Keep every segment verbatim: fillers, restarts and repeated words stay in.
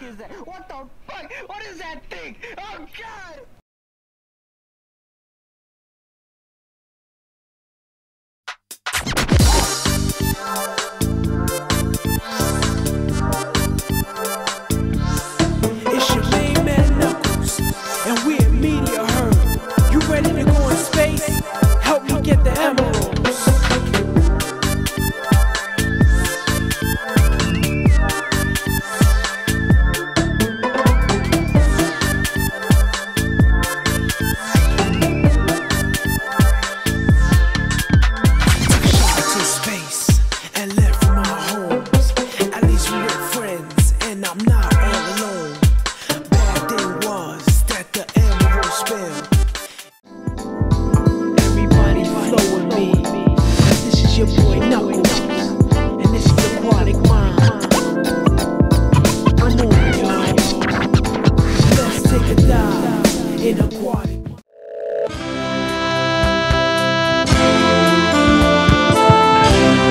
fuck is that? What the fuck? What is that thing? Oh God! It's your main man Knuckles, and we're Media Herd. You ready to go in space? Help me get the emeralds.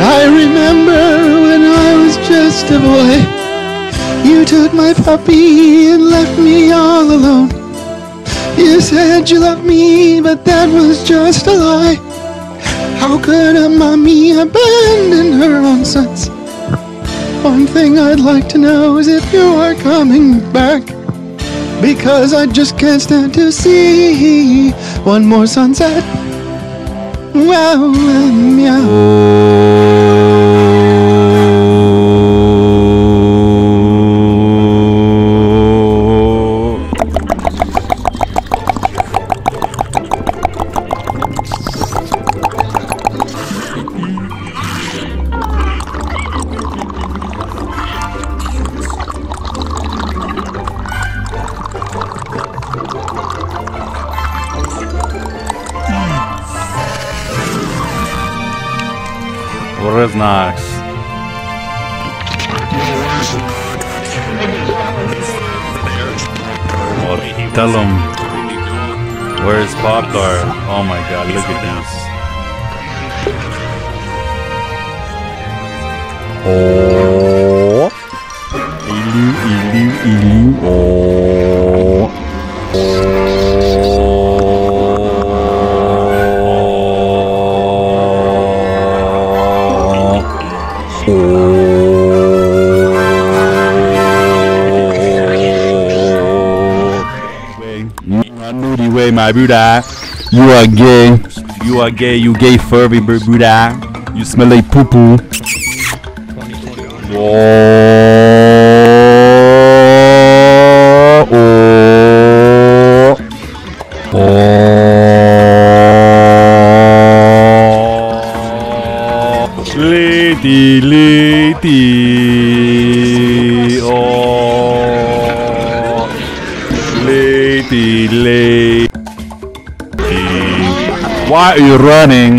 I remember when I was just a boy, you took my puppy and left me all alone. You said you loved me, but that was just a lie. How could a mommy abandon her own sons? One thing I'd like to know is if you are coming back, because I just can't stand to see one more sunset. Wow, meow. Reznaks. Or tell him where's Poplar? Oh my God! Look at this. Oh, ilu ilu ilu. Oh, oh. My Buddha, you are gay. You are gay. You gay furry Buddha. You smell like poo poo. Oh, oh, oh. Lady, lady, oh, lady, lady. Why are you running?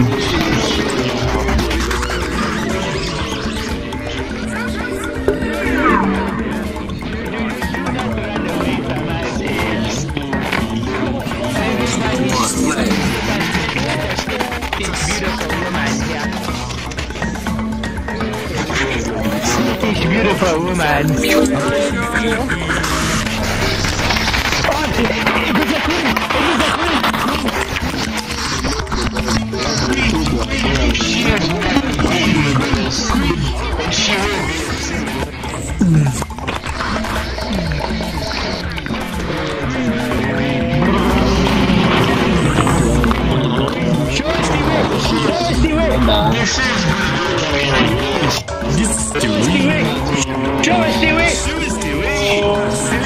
It's beautiful woman. This is This is This is